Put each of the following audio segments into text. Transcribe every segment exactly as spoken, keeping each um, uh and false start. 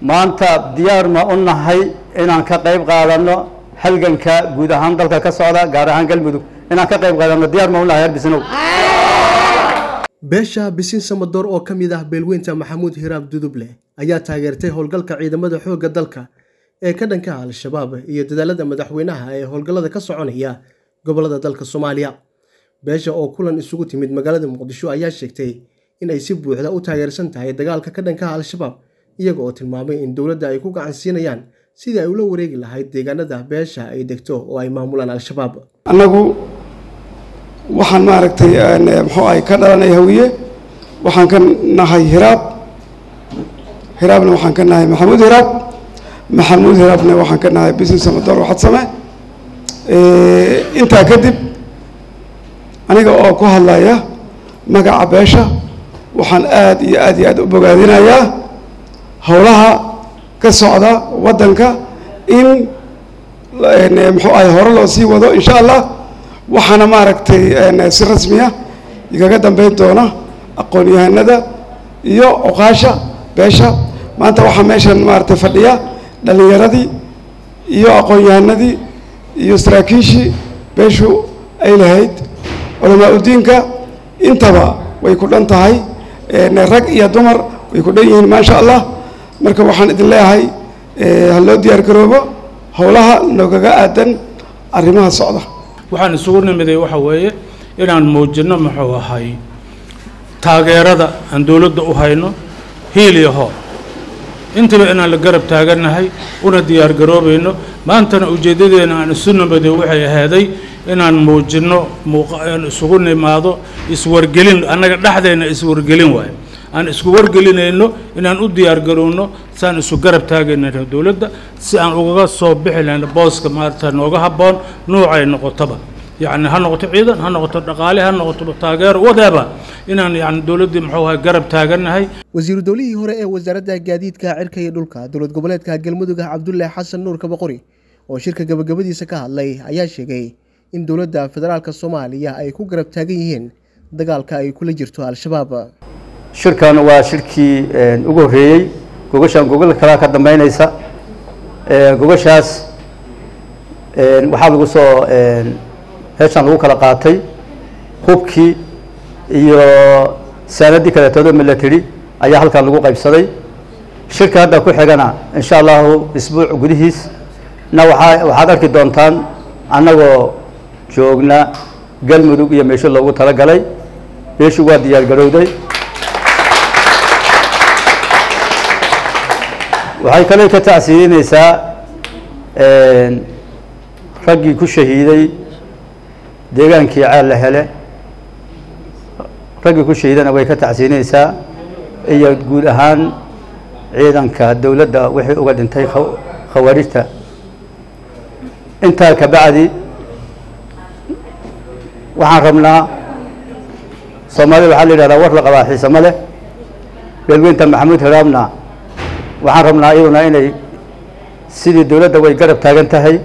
maanta diyaar ma u nahay inaan ka qayb qaadano halganka guud ahaan dalka ka socda gaar ahaan galmudug inaan ka qayb qaadano diyaar ma u nahay bisnow beesha bisin samadoor oo kamid ah beelweynta maxamuud hiraab duduble ayaa taageertay howlgalka ciidamada xooga dalka ee ka dhanka al-shabaab iyo dadaalada madaxweynaha ee howlgalada ka soconaya gobolada dalka Soomaaliya beesha oo kulan isugu timid magaalada Muqdisho ayaa sheegtay in ay si buuxda u taageersan tahay dagaalka ka dhanka al-shabaab iyaga oo tilmaamay in dowladda ay ku gacan siinayaan sidii ay ula wareegi lahayd deegaanada beesha ay degto oo ay maamulaan al-shabaab anagu waxaan ma aragtay in maxoo ay ka dhalanay hawiye waxaan ka nahay hiraab hiraabna waxaan ka nahay maxamuud hiraab maxamuud hiraabna waxaan ka nahay business samadoor waxad same ee inta kadib aniga oo ku hadlaya magaca beesha waxaan aad iyo aad iyo aad u bogaadinayaa howlaha ka socda wadanka in ee maxoo ay hore loo sii wado insha Allah waxana ma aragtay ee si rasmi ah iga dambeyn doona aqoon yahanada iyo oqaasha beesha maanta waxa meeshan ma aragtay fadhiya dhalinyaradii iyo aqoon yahanadii iyo saraakiishi beeshu ay lahayd ulama udinka intaba way ku dhantahay ee rag iyo dumar way ku dhan yihiin ma sha Allah marka waxaan idin leeyahay ee hal loo diyaar garoobo howlaha noogaga aadan arrimaha socda waxaan isugu nimaday waxa weeye inaan muujino maxuu ahay taageerada aan dawladda u hayno heeliyo intaba inaan la garab taaganahay una diyaar garoobayno maantana ujeedadeena aan isu nimaday waxay ahaday inaan muujino muuqaan isugu nimaado iswargelin anaga dhaxdeena iswargelin way aan isku wargelinayno inaan u diyaar garoono saan isu garab taageerno dawladda si aan uga soo bixileyno booska maarta nooga haboon nuucay noqotaba yaani ha noqoto ciidan ha noqoto dhaqaale ha noqoto taageero wadaaba inaan yaani dawladda maxuu ahaa garab taaganahay wasiir dawladii hore ee wasaaradda gaadiidka cirka iyo dhulka dawlad goboleedka galmudug Cabdullaahi Xasan Nuur Kabaqori oo shirka gabagabadiisa ka hadlay ayaa sheegay in dawladda federaalka Soomaaliya ay ku garab taagan yihiin dagaalka ay kula jirto al-shabaab شركان وشركي أجوري جوجشان جوجل كلا كده ما ينسى جوجشاس وحال جوسو هشان لو كلا قاتي خوبكي يو سنة دي كده تدور ملتري أيها الكلام لو قايب صدي شركة هذا كل حاجة إن شاء الله أسبوع جديس نوع وحاضر كدونتان أنا وجوجنا قل مدوق يمشي الله وترى قلي بيشوا ديال جرودي waxay kale ka taasiinaysaa ee ragii ku shahiiday deegaankii caal hele ragii ku shahiidana way ka taasiinaysaa iyo guud ahaan ciidanka dawladda wixii uga dhintay khawaarijta inta ka bacdi waxaan rabnaa Soomaaliya waxa la yiraahdaa war la qabaa xiisa male beelweynta maxamuud hiraabna waxaan rabnaa iyaduna inay sidii dawladda way garab taagan tahay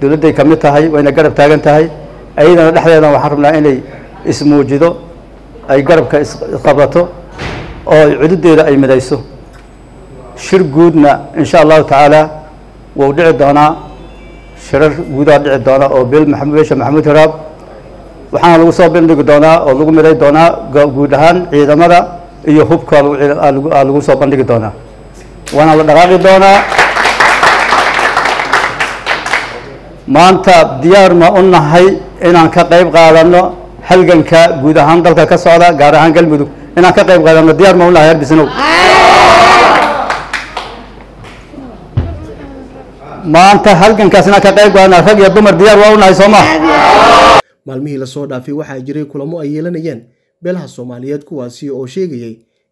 dawladday kamid tahay wayna garab taagan tahay ayadana dhaxdeeda waxaan rabnaa inay ismuujido ay garabka isqabato oo cududeeda ay midayso shir guudna insha Allah taala wuu dhici doonaa shirar guudaa dhici doona oo beel maxamuud maxamuud hiraab waxaana lagu soo bandhigi doonaa oo lagu miday doonaa guud ahaan ciidamada iyo hubka lagu soo bandhigi doonaa وانا لدغاقي دونا مانتا ديار ما انهي انان كا قيب قادانو حلقنكا غود اهان دالكا كا سودا غار اهان galmudug انان كا قيب قادانو ديار ما انهي هربسنو مانتا حلقنكاس انان كا قيب قادانو رغ يا دمر ديار وا انهي سوما maalmihii la soo dhaafay waxa jiray kulamo ay yeelanayeen beelaha Soomaaliyeed kuwaasi oo sheegayay